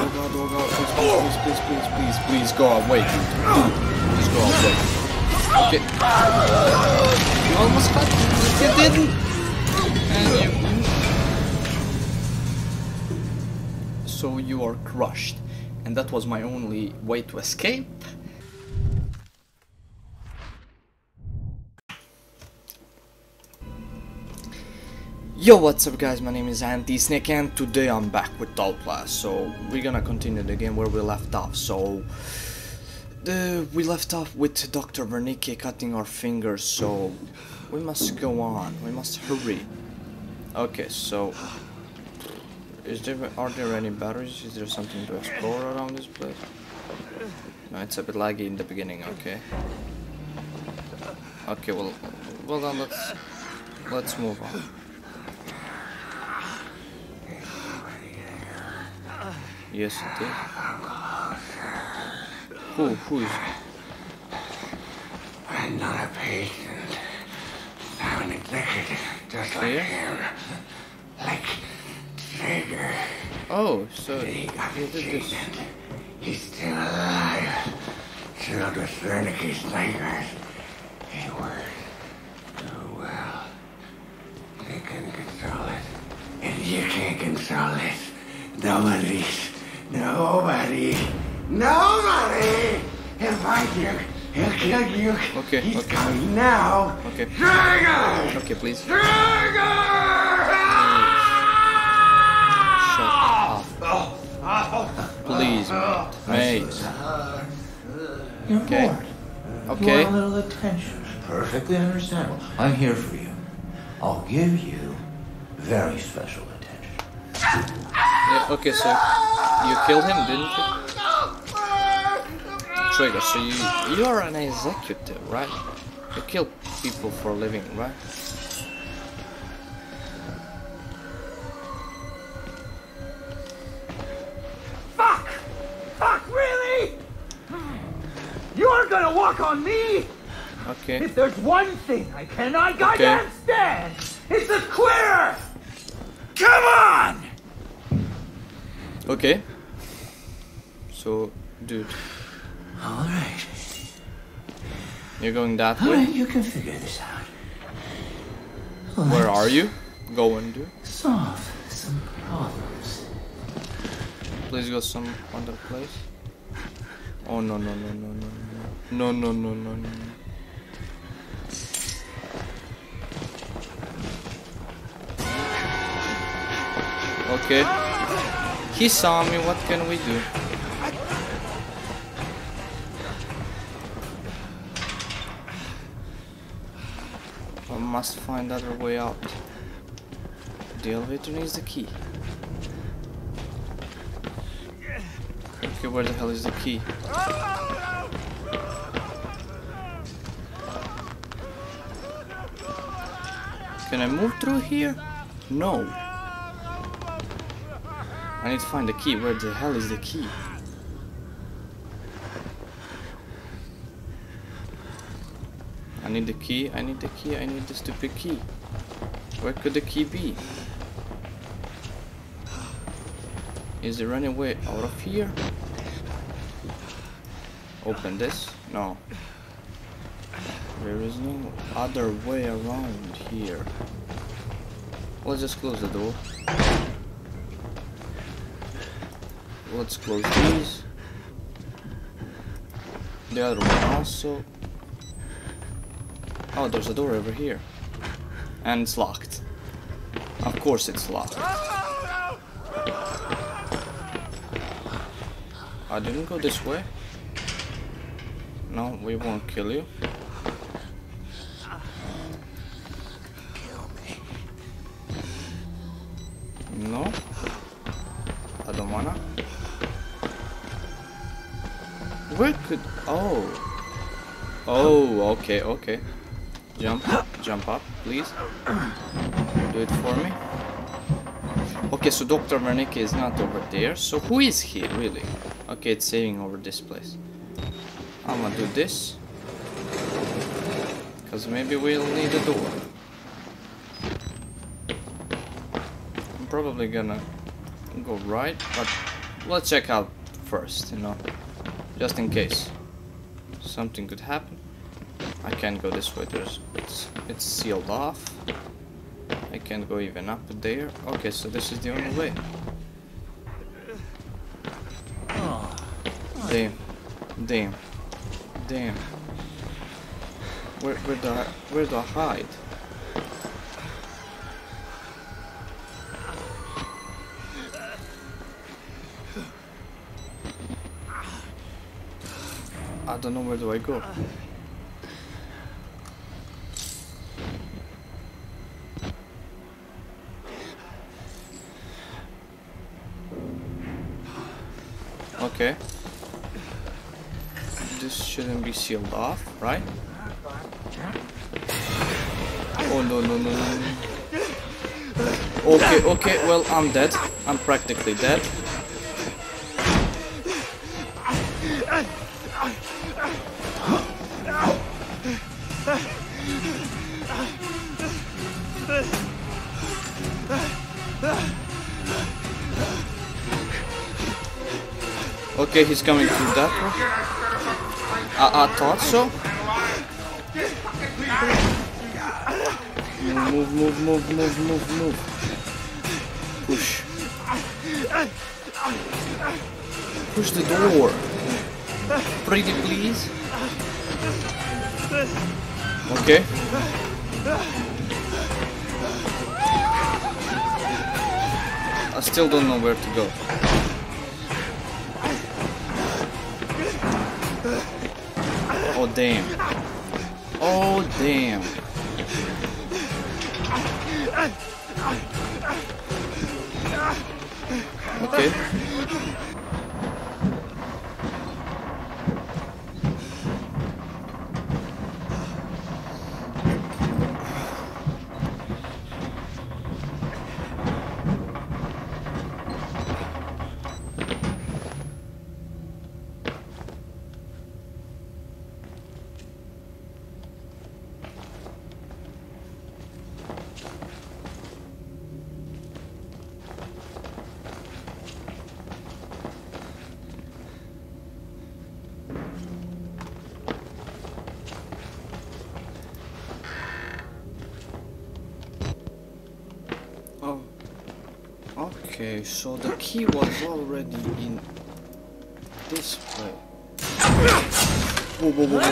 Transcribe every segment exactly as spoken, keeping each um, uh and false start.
God, God, Lord God, please, please, please, please, please, please, go away. Please go away. Okay. You almost got it, but you didn't. And you... So you are crushed. And that was my only way to escape. Yo, what's up guys, my name is Antisnake and today I'm back with Outlast. So we're gonna continue the game where we left off. So the, we left off with Doctor Veronica cutting our fingers, so we must go on, we must hurry. Okay, so is there, are there any batteries? Is there something to explore around this place? No, it's a bit laggy in the beginning. Okay, okay, well, well then let's let's move on. Yes, it is. Who? Who is? I'm not a patient. I'm an executive, just like him. Like Trager. Oh, so he got the treatment. He's still alive. Filled with Veronica's nightmares. They were too well. They couldn't console it, and you can't console it. Nobody's. Nobody, nobody. He'll find you. He'll kill you. Okay, he's okay. Coming now. Okay. Trager! Okay, please. Trager! Oh, shut up. Oh, please, oh, mate. You're okay. Bored. Okay. You want a little attention. Perfectly understandable. I'm here for you. I'll give you very special attention. Yeah, okay, so you killed him, didn't you? Trager, so you you are an executive, right? You kill people for a living, right? Fuck! Fuck, really? You aren't gonna walk on me! Okay. If there's one thing I cannot goddamn okay. stand, it's the quitter! Come on! Okay. So, dude. All right. You're going that way. All right, you can figure this out. Let's Where are you going, dude? Solve some problems. Please go some other place. Oh no no no no no no no no no no no. Okay. He saw me, what can we do? I must find another way out. The elevator needs the key. Okay, where the hell is the key? Can I move through here? No. I need to find the key. Where the hell is the key? I need the key, I need the key, I need the stupid key. Where could the key be? Is there any way out of here? Open this? No. There is no other way around here. Let's just close the door. Let's close these. The other one also. Oh, there's a door over here. And it's locked. Of course it's locked. I didn't go this way. No, we won't kill you. No. I don't wanna. Where could... Oh. Oh, okay, okay. Jump up, jump up, please. Do it for me. Okay, so Doctor Veronica is not over there. So who is he, really? Okay, it's saving over this place. I'm gonna do this. Because maybe we'll need a door. I'm probably gonna go right, but let's check out first, you know, just in case something could happen. I can't go this way, there's it's it's sealed off. I can't go even up there. Okay, so this is the only way. Damn, damn, damn. Where where do I, where do I hide? I don't know, where do I go? Okay. This shouldn't be sealed off, right? Oh no no no no. Okay, okay, well I'm dead. I'm practically dead. Okay, he's coming through that one. I, I thought so. Move, move, move, move, move, move. Push. Push the door. Pretty please. Okay. I still don't know where to go. Oh damn. Oh damn. Okay. Okay, so the key was already in this way. Whoa, whoa, whoa, no,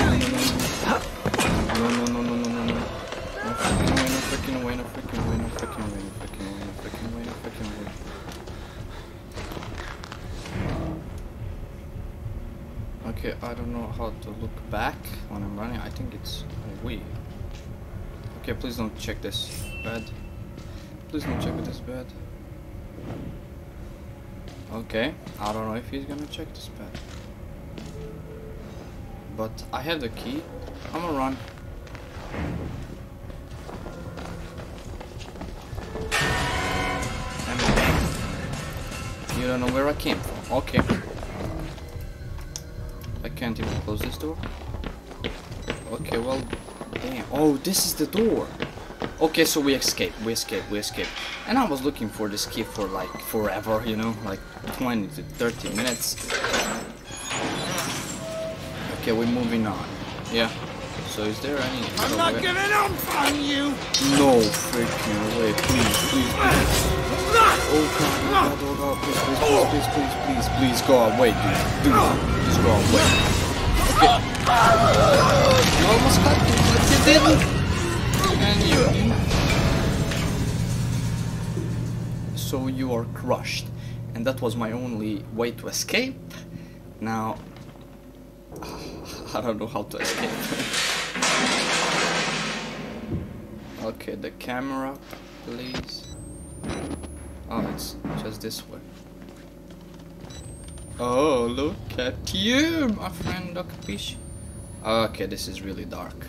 no, no, no, no, no, no, no, no, no, no, no, no, freaking away, no, freaking away, no, freaking away, no, freaking away, no, freaking away, no, freaking away. Okay, I don't know how to look back when I'm running. I think it's a way. Okay, please don't check this bed. Please don't check this bed. Okay, I don't know if he's gonna check this bed. But I have the key. I'm gonna run. I'm back. You don't know where I came from. Okay. I can't even close this door. Okay, well, damn. Oh, this is the door. Okay, so we escape, we escape, we escape. And I was looking for this key for like forever, you know, like twenty to thirty minutes. Okay, we're moving on. Yeah. So is there any... I'm not way? giving up on you! No freaking way, please, please, please. Oh god, oh god, oh god, please, please, please, please, please, please, please go away, dude. Dude, just go away. Okay. You almost got it, but you didn't. And you, so you are crushed, and that was my only way to escape. Now I don't know how to escape. Okay, the camera, please. Oh, it's just this way. Oh, look at you, my friend, Doctor Fish. Okay, this is really dark.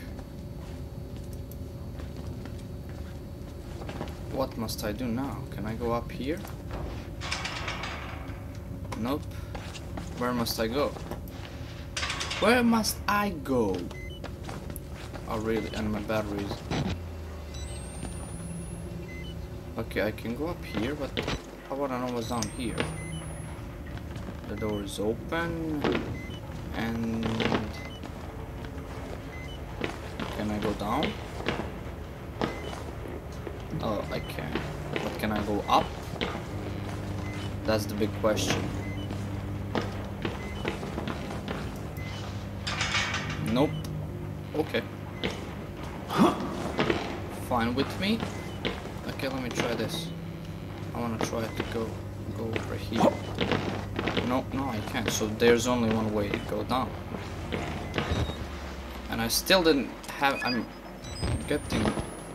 What must I do now? Can I go up here? Nope. Where must I go? Where must I go? Oh really, and my batteries. Okay, I can go up here, but I wanna know what's down here. The door is open. And can I go down? Oh, I can. But can I go up? That's the big question. Nope. Okay. Fine with me. Okay, let me try this. I wanna try to go go over here. No, no, I can't. So there's only one way to go down. And I still didn't have. I'm getting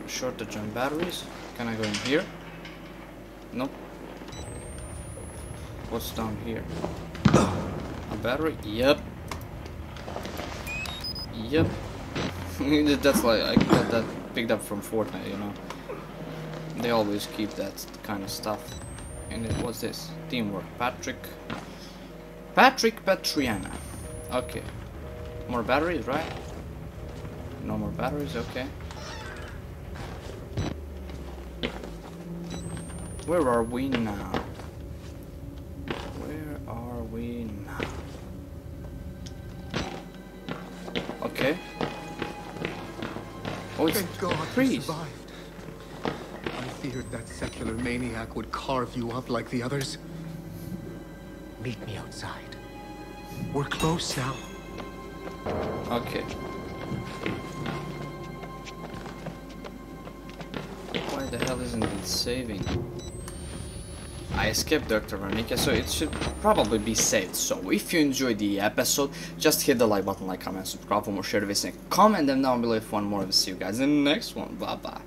shortage on batteries. Can I go in here? Nope. What's down here? A battery? Yep. Yep. That's like I got that picked up from Fortnite, you know. They always keep that kind of stuff. And it was this teamwork. Patrick. Patrick Patriana. Okay. More batteries, right? No more batteries. Okay. Where are we now? Where are we now? Okay. Oh, it's thank God you survived. I feared that secular maniac would carve you up like the others. Meet me outside. We're close now. Okay. Why the hell isn't it saving? I skipped Doctor Veronica, so it should probably be saved. So if you enjoyed the episode, just hit the like button, like, comment, subscribe for more, share the video, comment them down below if you want more of us. See you guys in the next one. Bye bye.